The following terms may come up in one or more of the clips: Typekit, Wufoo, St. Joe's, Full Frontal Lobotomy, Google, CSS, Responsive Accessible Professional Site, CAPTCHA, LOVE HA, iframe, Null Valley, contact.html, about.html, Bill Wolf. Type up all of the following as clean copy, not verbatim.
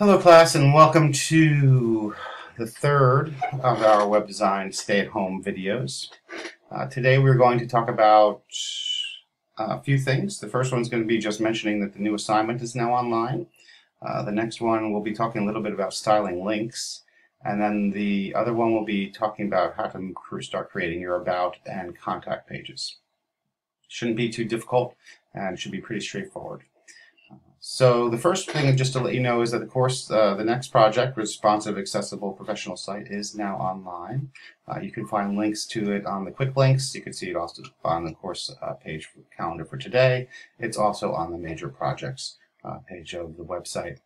Hello class, and welcome to the third of our web design stay-at-home videos. Today we're going to talk about a few things. The first one's going to be just mentioning that the new assignment is now online. The next one we'll be talking a little bit about styling links, and then the other one we'll be talking about how to start creating your about and contact pages. Shouldn't be too difficult and should be pretty straightforward. So the first thing, just to let you know, is that of course the next project, Responsive Accessible Professional Site, is now online. You can find links to it on the quick links. You can see it also on the course page for calendar for today. It's also on the major projects page of the website.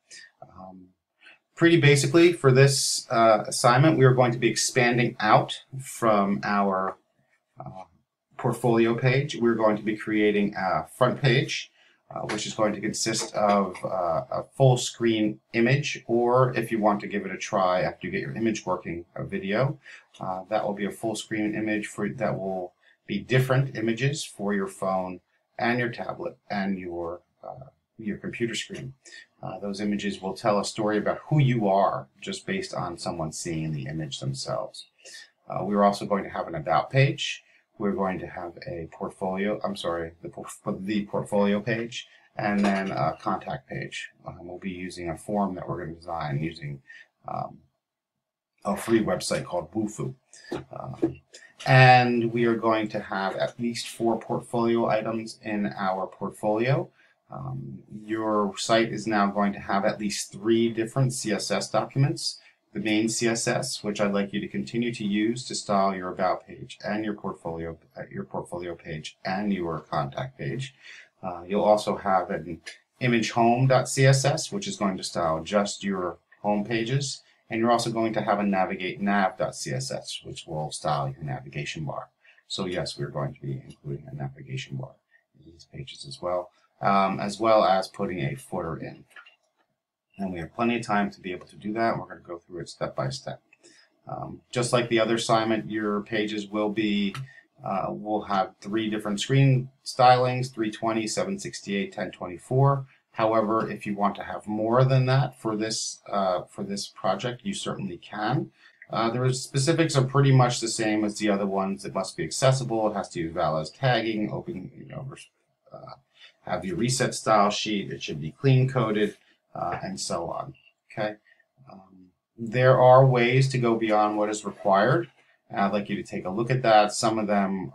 Pretty basically, for this assignment, we are going to be expanding out from our portfolio page. We're going to be creating a front page, which is going to consist of a full screen image, or if you want to give it a try after you get your image working, a video. That will be a full screen image that will be different images for your phone and your tablet and your computer screen. Those images will tell a story about who you are just based on someone seeing the image themselves. We're also going to have an about page. We're going to have a portfolio, the portfolio page, and then a contact page. We'll be using a form that we're going to design using a free website called Wufoo. And we are going to have at least 4 portfolio items in our portfolio. Your site is now going to have at least 3 different CSS documents. The main CSS, which I'd like you to continue to use to style your about page and your portfolio page and your contact page. You'll also have an imagehome.css, which is going to style just your home pages, and you're also going to have a navigateNav.css, which will style your navigation bar. So yes, we're going to be including a navigation bar in these pages as well as putting a footer in. And we have plenty of time to be able to do that, and we're going to go through it step by step. Just like the other assignment, your pages will have 3 different screen stylings, 320, 768, 1024. However, if you want to have more than that for this project, you certainly can. The specifics are pretty much the same as the other ones. It must be accessible. It has to use valid tagging, have your reset style sheet. It should be clean coded. And so on. Okay, there are ways to go beyond what is required, and I'd like you to take a look at that. Some of them,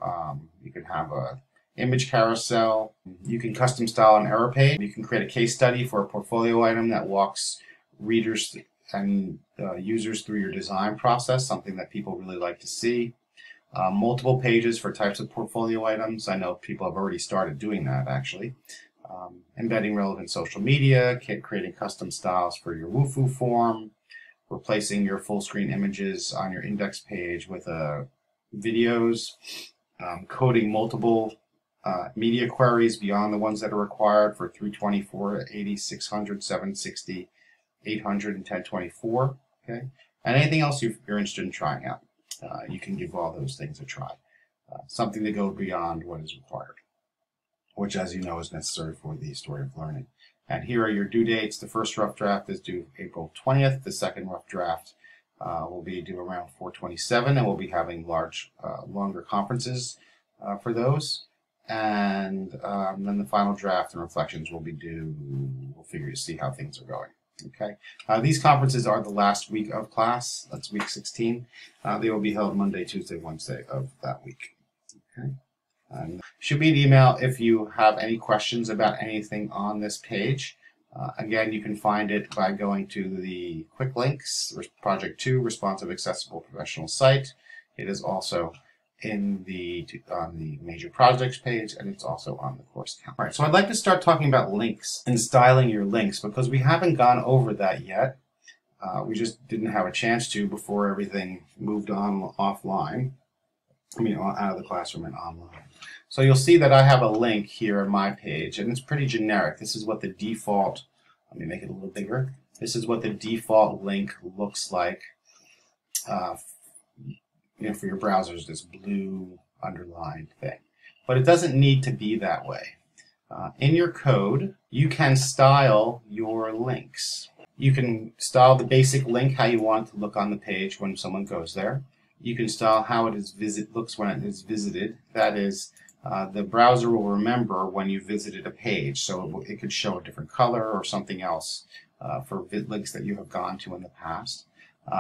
you can have an image carousel, you can custom style an error page, you can create a case study for a portfolio item that walks readers and users through your design process, something that people really like to see. Multiple pages for types of portfolio items. I know people have already started doing that, actually. Embedding relevant social media, creating custom styles for your Wufoo form, replacing your full screen images on your index page with videos, coding multiple media queries beyond the ones that are required for 320, 480, 600, 760, 800, and 1024. Okay, and anything else you're interested in trying out, you can give all those things a try. Something to go beyond what is required, which, as you know, is necessary for the story of learning. And here are your due dates. The first rough draft is due April 20th. The second rough draft will be due around 4/27, and we'll be having longer conferences for those. And then the final draft and reflections will be due. We'll figure to see how things are going. Okay. These conferences are the last week of class. That's week 16. They will be held Monday, Tuesday, Wednesday of that week. Okay. Shoot me an email if you have any questions about anything on this page. Again, you can find it by going to the quick links, Project 2, Responsive Accessible Professional Site. It is also on the Major Projects page, and it's also on the course calendar. All right, so I'd like to start talking about links and styling your links, because we haven't gone over that yet. We just didn't have a chance to before everything moved on offline. I mean, out of the classroom and online. So you'll see that I have a link here on my page, and it's pretty generic. This is what the default, let me make it a little bigger. This is what the default link looks like. You know, for your browsers, this blue underlined thing. But it doesn't need to be that way. In your code, you can style your links. You can style the basic link how you want it to look on the page when someone goes there. You can style how it is looks when it is visited. That is, the browser will remember when you visited a page, so it could show a different color or something else for links that you have gone to in the past.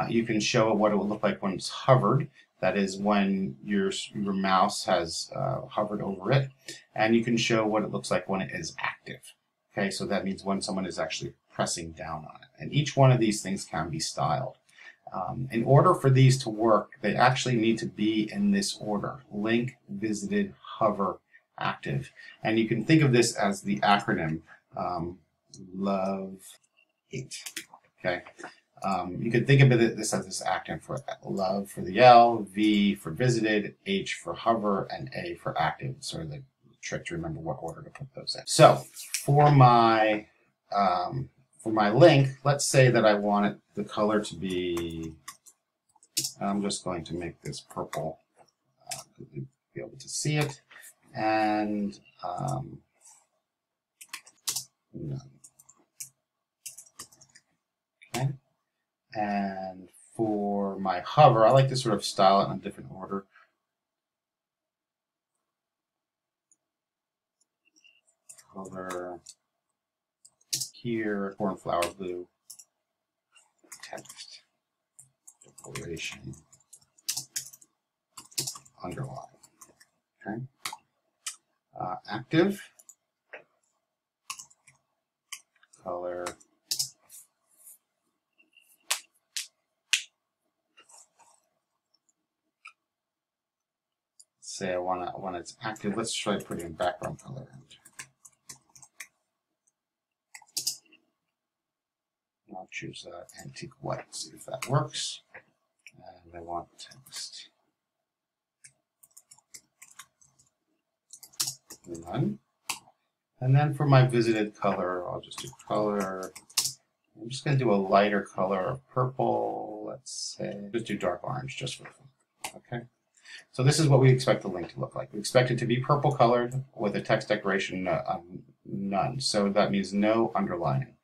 You can show what it will look like when it's hovered. That is, when your mouse has hovered over it. And you can show what it looks like when it is active. Okay, so that means when someone is actually pressing down on it. And each one of these things can be styled. In order for these to work, they actually need to be in this order: link, visited, hover, active. And you can think of this as the acronym LOVE HA. Okay. You can think of it this as this acronym for LOVE for the L, V for visited, H for hover, and A for active. Sort of the trick to remember what order to put those in. So for my link, let's say that I want it, the color to be, I'm just going to make this purple to be able to see it, and none. Okay. And for my hover, I like to sort of style it in a different order. Hover here, cornflower blue, text, declaration, underline. Okay. Active, color. Say I want to, when it's active, let's try putting in background color. I'll choose antique white, see if that works. And I want text. None. And then for my visited color, I'll just do color. I'm just going to do a lighter color of purple, let's say. Just do dark orange, just for fun. Okay. So this is what we expect the link to look like. We expect it to be purple colored with a text decoration none. So that means no underlining.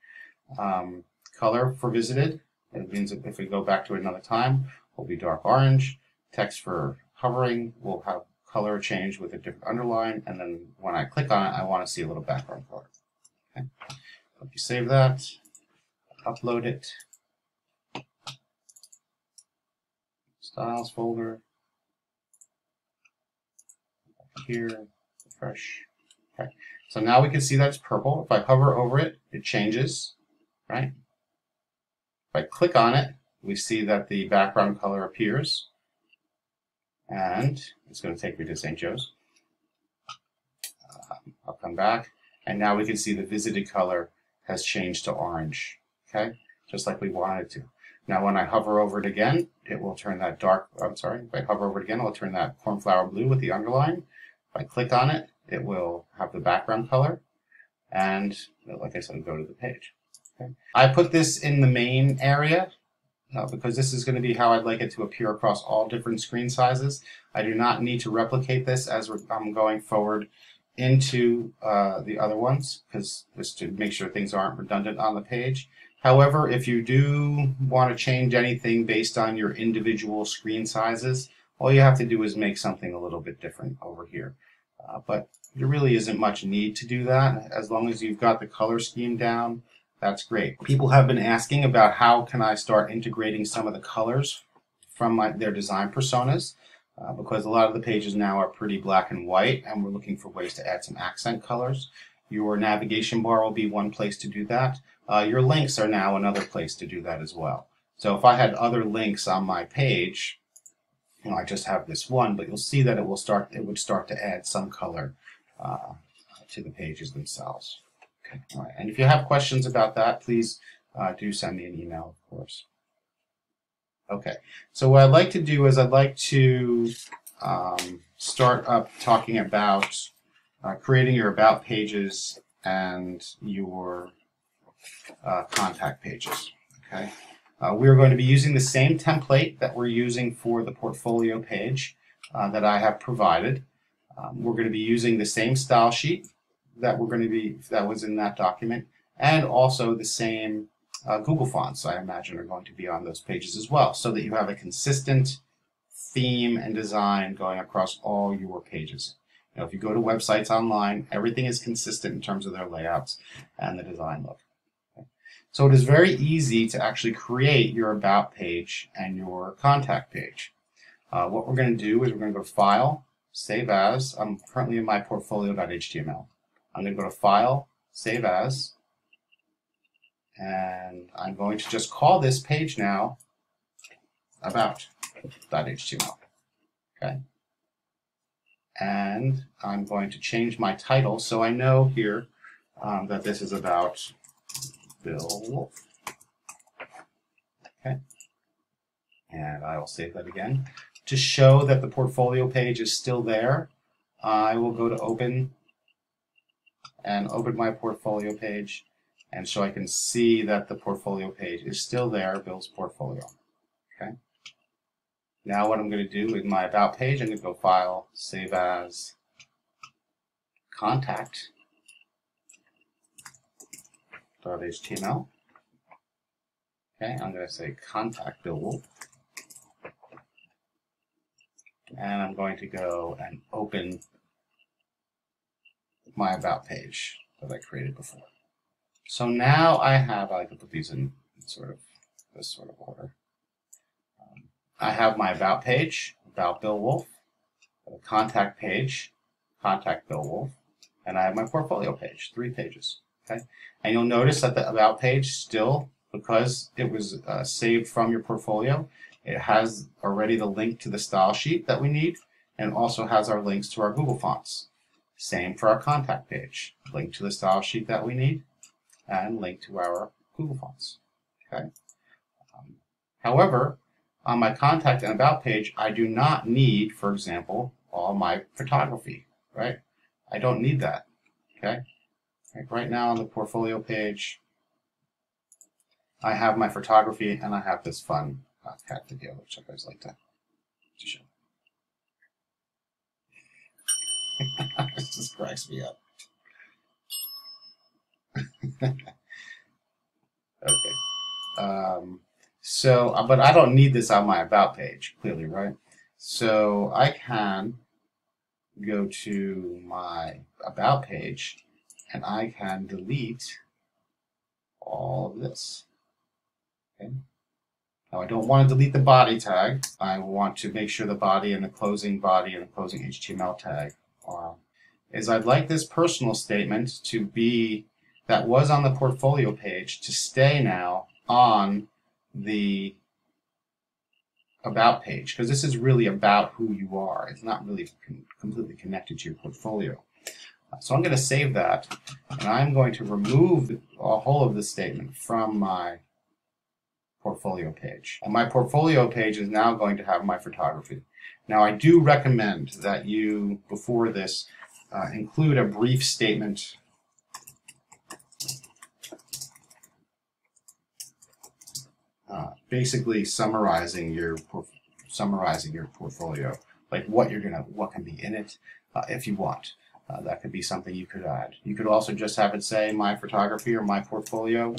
Color for visited, it means if we go back to another time, will be dark orange. Text for hovering will have color change with a different underline. And then when I click on it, I want to see a little background color. Okay. Let me save that, upload it, styles folder. Here, refresh. Okay, so now we can see that it's purple. If I hover over it, it changes, right? If I click on it, we see that the background color appears, and it's going to take me to St. Joe's. I'll come back, and now we can see the visited color has changed to orange, okay? Just like we wanted it to. Now when I hover over it again, it will turn that dark, I'm sorry, if I hover over it again, it will turn that cornflower blue with the underline. If I click on it, it will have the background color, and like I said, go to the page. Okay. I put this in the main area because this is going to be how I'd like it to appear across all different screen sizes. I do not need to replicate this as I'm going forward into the other ones, because just to make sure things aren't redundant on the page. However, if you do want to change anything based on your individual screen sizes, all you have to do is make something a little bit different over here. But there really isn't much need to do that. As long as you've got the color scheme down, that's great. People have been asking about how can I start integrating some of the colors from their design personas, because a lot of the pages now are pretty black and white, and we're looking for ways to add some accent colors. Your navigation bar will be one place to do that. Your links are now another place to do that as well. So if I had other links on my page, you know, I just have this one, but you'll see that it will start. It would start to add some color to the pages themselves. Okay. All right. And if you have questions about that, please do send me an email, of course. Okay. So what I'd like to do is I'd like to start up talking about creating your about pages and your contact pages. Okay. We're going to be using the same template that we're using for the portfolio page that I have provided. We're going to be using the same style sheet that was in that document, and also the same Google fonts, I imagine, are going to be on those pages as well, so that you have a consistent theme and design going across all your pages. Now, if you go to websites online, everything is consistent in terms of their layouts and the design look. Okay. So it is very easy to actually create your About page and your Contact page. What we're going to do is we're going to go to File, Save As. I'm currently in my portfolio.html. I'm going to go to File, Save As, and I'm going to just call this page now about.html. Okay. And I'm going to change my title so I know here that this is about Bill Wolf. Okay. And I will save that again. To show that the portfolio page is still there, I will go to Open and open my portfolio page, and so I can see that the portfolio page is still there, Bill's portfolio. Okay. Now what I'm going to do with my About page, I'm going to go File, Save As, Contact.html. Okay, I'm going to say Contact Bill Wolf. And I'm going to go and open my About page that I created before. So now I have, I can put these in sort of this sort of order. I have my About page, About Bill Wolf, the Contact page, Contact Bill Wolf, and I have my Portfolio page, 3 pages. Okay, and you'll notice that the About page still, because it was saved from your portfolio, it has already the link to the style sheet that we need, and also has our links to our Google fonts. Same for our Contact page, link to the style sheet that we need, and link to our Google fonts. Okay. However, on my Contact and About page, I do not need, for example, all my photography, right? I don't need that, okay? Like right now on the portfolio page, I have my photography and I have this fun cat video, which I always like to show. This just cracks me up. Okay. So, but I don't need this on my About page, clearly, right? So I can go to my About page and I can delete all of this. Okay. Now I don't want to delete the body tag. I want to make sure the body and the closing HTML tag are. Is I'd like this personal statement to be, that was on the portfolio page, to stay now on the About page, because this is really about who you are. It's not really completely connected to your portfolio. So I'm going to save that, and I'm going to remove a whole of this statement from my portfolio page. And my portfolio page is now going to have my photography. Now I do recommend that you, before this, include a brief statement basically summarizing your portfolio, like what you're gonna, what can be in it, if you want. That could be something you could add. You could also just have it say my photography or my portfolio,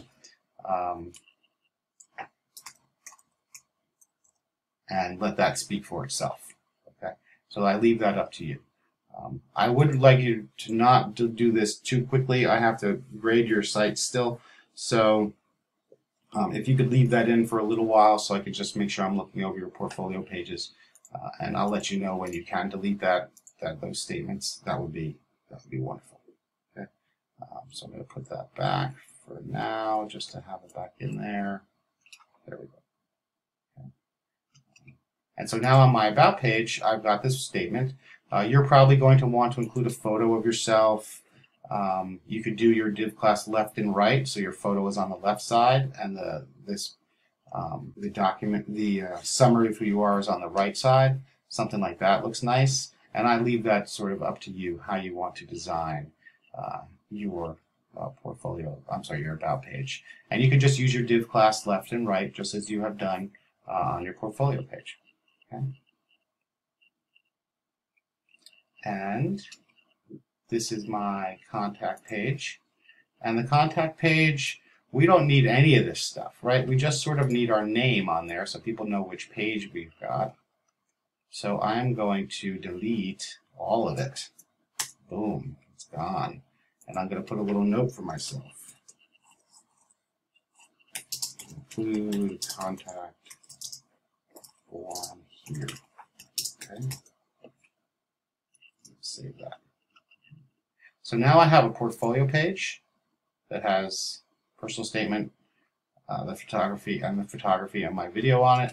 and let that speak for itself. Okay, so I leave that up to you. I would like you to not do this too quickly. I have to grade your site still, so. If you could leave that in for a little while so I could just make sure I'm looking over your portfolio pages, and I'll let you know when you can delete those statements. That would be wonderful. Okay. So I'm going to put that back for now just to have it back in there. There we go. Okay. And so now on my About page, I've got this statement. You're probably going to want to include a photo of yourself. You could do your div class left and right, so your photo is on the left side, and the document, the summary of who you are is on the right side. Something like that looks nice, and I leave that sort of up to you how you want to design your portfolio. I'm sorry, your About page, and you can just use your div class left and right, just as you have done on your portfolio page. Okay, and this is my Contact page, and the Contact page We don't need any of this stuff, right? We just sort of need our name on there so people know which page we've got. So I'm going to delete all of it. Boom, it's gone. And I'm going to put a little note for myself. Include contact form here. Okay. Save that. So now I have a portfolio page that has personal statement, the photography and my video on it.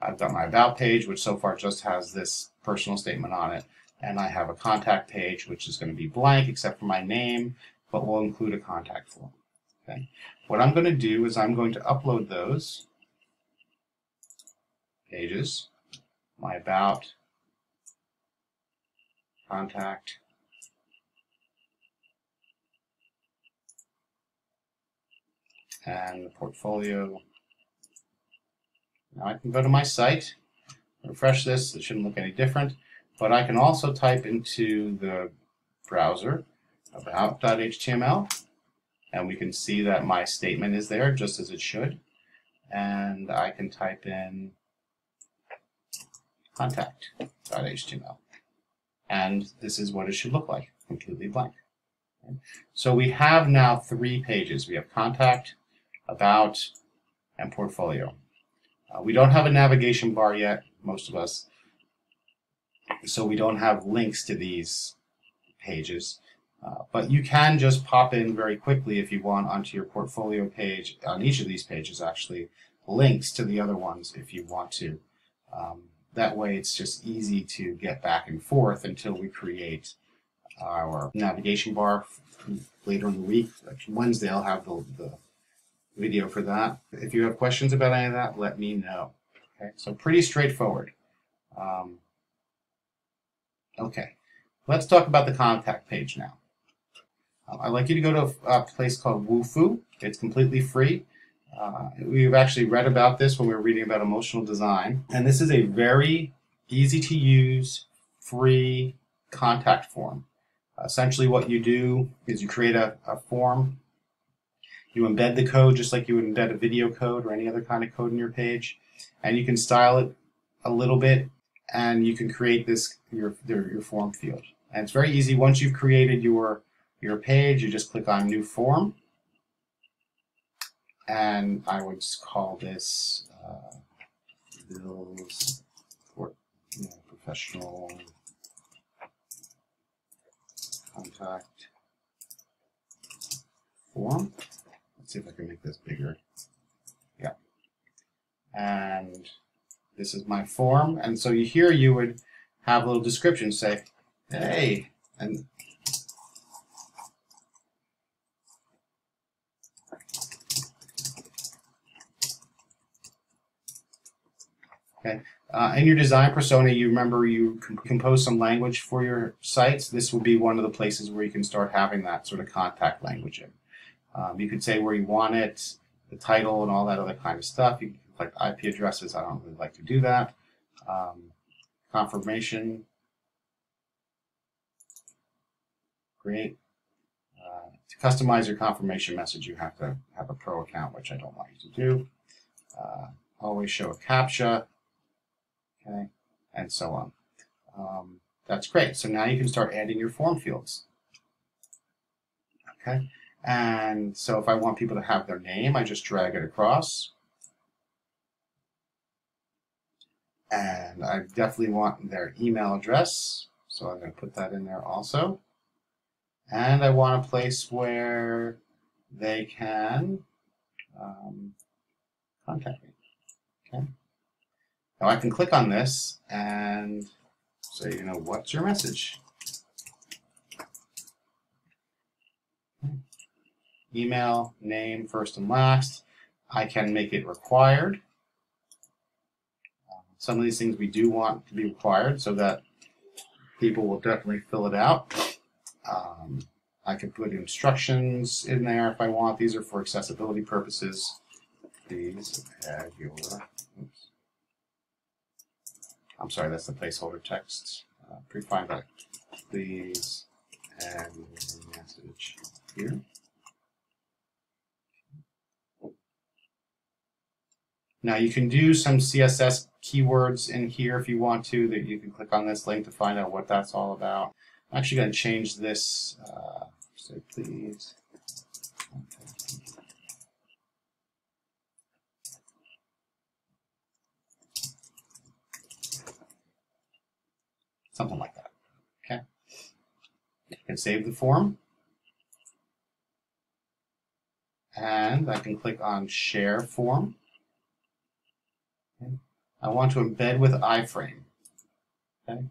I've got my about page, which so far just has this personal statement on it. And I have a contact page, which is going to be blank except for my name, but we'll include a contact form. Okay. What I'm going to do is I'm going to upload those pages, my about, contact, and the portfolio. Now I can go to my site, refresh this, it shouldn't look any different, but I can also type into the browser about.html, and we can see that my statement is there just as it should, and I can type in contact.html, and this is what it should look like, completely blank. Okay. So we have now three pages. We have contact, about, and portfolio. We don't have a navigation bar yet, most of us, so we don't have links to these pages, but you can just pop in very quickly if you want onto your portfolio page, on each of these pages actually, links to the other ones if you want to. That way it's just easy to get back and forth until we create our navigation bar later in the week. Wednesday I'll have the video for that. If you have questions about any of that, let me know. Okay, so pretty straightforward. Okay, let's talk about the contact page now. I'd like you to go to a place called Wufoo. It's completely free. We've actually read about this when we were reading about emotional design. And this is a very easy to use, free contact form. Essentially what you do is you create a form. You embed the code just like you would embed a video code or any other kind of code in your page. And you can style it a little bit, and you can create this your form field. And it's very easy. Once you've created your page, you just click on New Form. And I would just call this Bill's Professional Contact Form. Let's see if I can make this bigger. Yeah. And this is my form. And so here you would have a little description, say, hey, and okay. In your design persona, you remember you compose some language for your sites. This would be one of the places where you can start having that sort of contact language in. You could say where you want it, the title, and all that other kind of stuff. You can collect IP addresses. I don't really like to do that. Confirmation. Great. To customize your confirmation message, you have to have a pro account, which I don't want you to do. Always show a CAPTCHA. Okay, and so on. That's great. So now you can start adding your form fields. Okay, and so if I want people to have their name, I just drag it across. And I definitely want their email address, so I'm going to put that in there also. And I want a place where they can contact me. Okay. Now I can click on this and say, you know, what's your message? Email, name, first and last. I can make it required. Some of these things we do want to be required so that people will definitely fill it out. I could put instructions in there if I want. These are for accessibility purposes. Please add your... Oops. I'm sorry, that's the placeholder text. Prefine that. Please add your message here. Now you can do some CSS keywords in here if you want to, that you can click on this link to find out what that's all about. I'm actually going to change this, so please. Something like that. Okay. You can save the form. And I can click on Share Form. Okay. I want to embed with iframe. Okay. I'm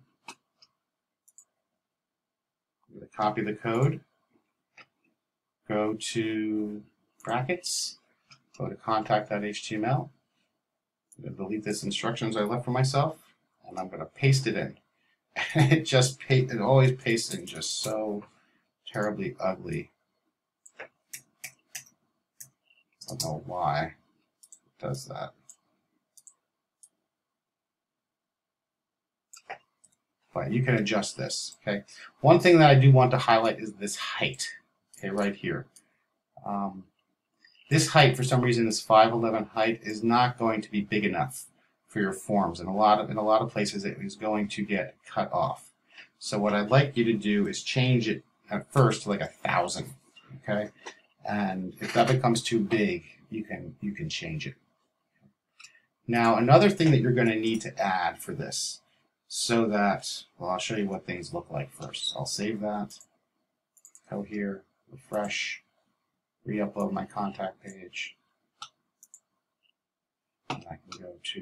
going to copy the code. Go to brackets. Go to contact.html. I'm going to delete this instructions I left for myself, and I'm going to paste it in. It just it always pastes in just so terribly ugly. I don't know why it does that. But you can adjust this. Okay. One thing that I do want to highlight is this height. Okay, right here. This height, for some reason, this 5'11" height is not going to be big enough for your forms. In a lot of places it is going to get cut off. So what I'd like you to do is change it at first to like 1,000. Okay? And if that becomes too big, you can change it. Now another thing that you're going to need to add for this, so that, well, I'll show you what things look like first. I'll save that, go here, refresh, re-upload my contact page. And I can go to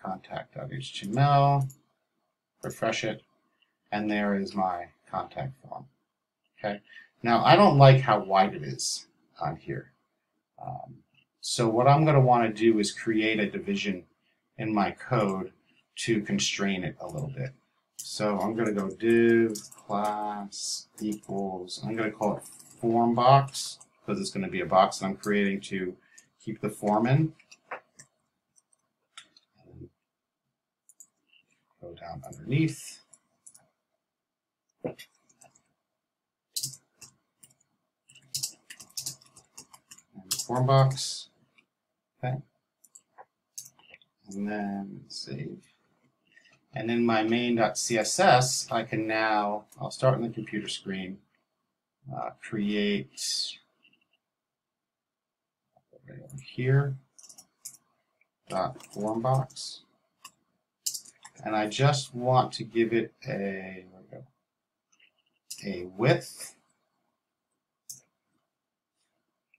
contact.html, refresh it, and there is my contact form. Okay. Now I don't like how wide it is on here. So what I'm going to want to do is create a division in my code to constrain it a little bit. So I'm going to go div class equals, I'm going to call it form box, because it's going to be a box that I'm creating to keep the form in. And go down underneath. And form box. Okay. And then save. And in my main.css, I can now, I'll start on the computer screen, create here .form box, and I just want to give it a width,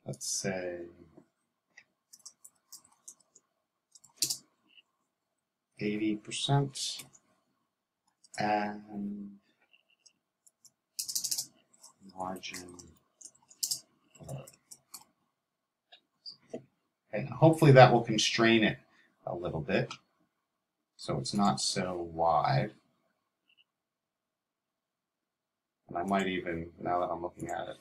let's say 80%, and margin. And hopefully that will constrain it a little bit so it's not so wide. And I might even, now that I'm looking at it,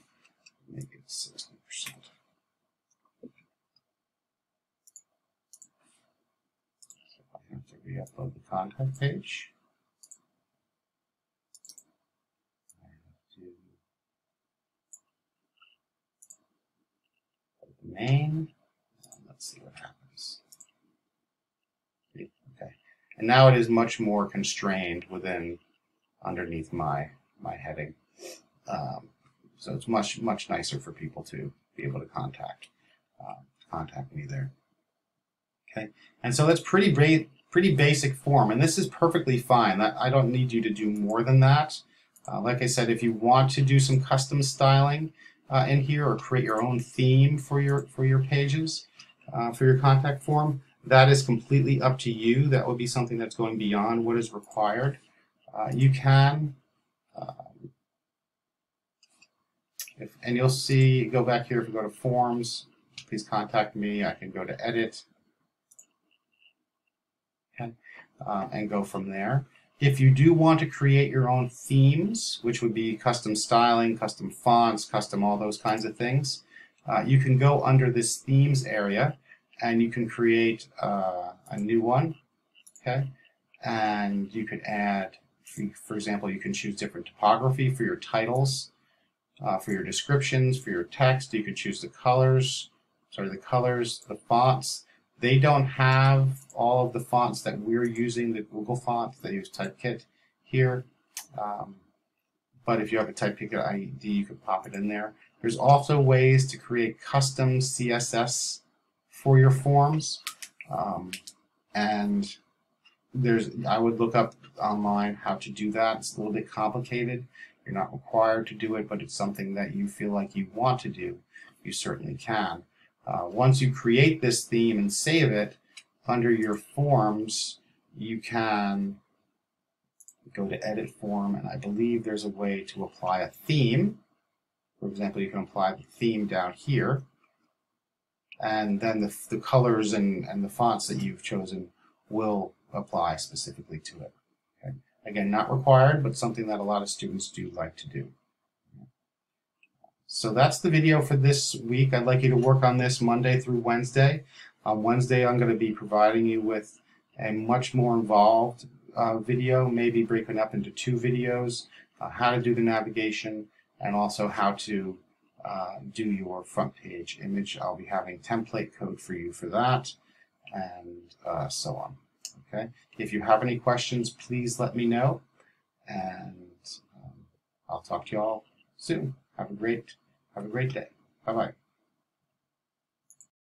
make it 60%. So I have to re-upload the contact page. I have to put the name. Let's see what happens. Okay, and now it is much more constrained within, underneath my heading. So it's much nicer for people to be able to contact me there. Okay, and so that's pretty basic form, and this is perfectly fine. That, I don't need you to do more than that. Like I said, if you want to do some custom styling in here or create your own theme for your pages. For your contact form, that is completely up to you. That would be something that's going beyond what is required. You can, and you'll see, go back here, if you go to forms, please contact me, I can go to edit, okay, and go from there. If you do want to create your own themes, which would be custom styling, custom fonts, custom all those kinds of things, you can go under this themes area and you can create a new one, okay? And you could add, for example, you can choose different typography for your titles, for your descriptions, for your text. You could choose the colors, the colors, the fonts. They don't have all of the fonts that we're using, the Google fonts. They use Typekit here. But if you have a Typekit ID, you can pop it in there. There's also ways to create custom CSS for your forms. And I would look up online how to do that. It's a little bit complicated. You're not required to do it, but it's something that you feel like you want to do. You certainly can. Once you create this theme and save it, under your forms, you can go to edit form, and I believe there's a way to apply a theme. For example, you can apply the theme down here, and then the colors and the fonts that you've chosen will apply specifically to it. Okay? Again, not required, but something that a lot of students do like to do. So that's the video for this week. I'd like you to work on this Monday through Wednesday. On Wednesday, I'm going to be providing you with a much more involved video, maybe breaking up into 2 videos, how to do the navigation, and also how to do your front page image. I'll be having template code for you for that, and so on. Okay. If you have any questions, please let me know, and I'll talk to you all soon. Have a great day. Bye-bye.